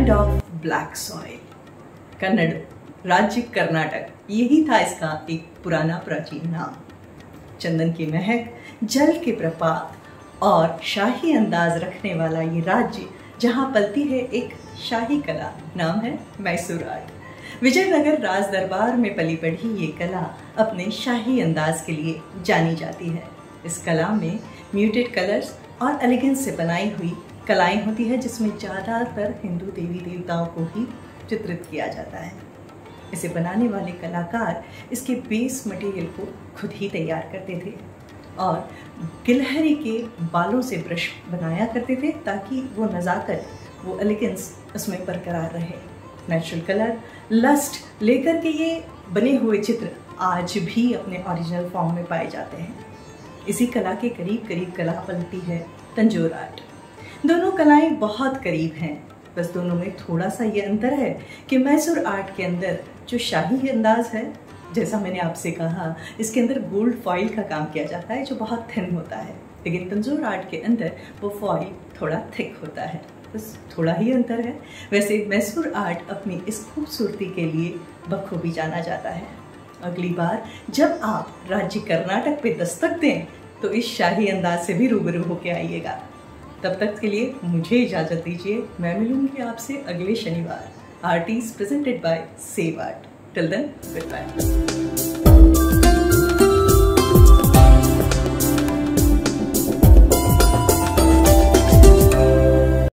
Land of black soil, Kannada राज्य कर्नाटक, यही था इसका एक पुराना प्राचीन नाम। चंदन की महक, जल के प्रपात और शाही अंदाज रखने वाला ये राज्य जहाँ पलती है एक शाही कला, नाम है मैसूर आर्ट। विजयनगर राज दरबार में पली बढ़ी ये कला अपने शाही अंदाज के लिए जानी जाती है। इस कला में म्यूटेड कलर्स और एलिगेंस से बनाई हुई कलाएं होती है, जिसमें ज़्यादातर हिंदू देवी देवताओं को ही चित्रित किया जाता है। इसे बनाने वाले कलाकार इसके बेस मटेरियल को खुद ही तैयार करते थे और गिलहरी के बालों से ब्रश बनाया करते थे ताकि वो नज़ाकत, वो एलिगेंस उसमें बरकरार रहे। नेचुरल कलर, लस्ट लेकर के ये बने हुए चित्र आज भी अपने ओरिजिनल फॉर्म में पाए जाते हैं। इसी कला के करीब करीब कला पलती है तंजोर आर्ट। दोनों कलाएं बहुत करीब हैं, बस दोनों में थोड़ा सा ये अंतर है कि मैसूर आर्ट के अंदर जो शाही अंदाज है, जैसा मैंने आपसे कहा, इसके अंदर गोल्ड फॉइल का काम किया जाता है जो बहुत थिन होता है, लेकिन तंजोर आर्ट के अंदर वो फॉइल थोड़ा थिक होता है। बस थोड़ा ही अंतर है। वैसे मैसूर आर्ट अपनी इस खूबसूरती के लिए बखूबी जाना जाता है। अगली बार जब आप राज्य कर्नाटक पे दस्तक दें तो इस शाही अंदाज से भी रूबरू होके आइएगा। तब तक के लिए मुझे इजाज़त दीजिए, मैं मिलूंगी आपसे अगले शनिवार। Art is presented by save art. Till then, good bye.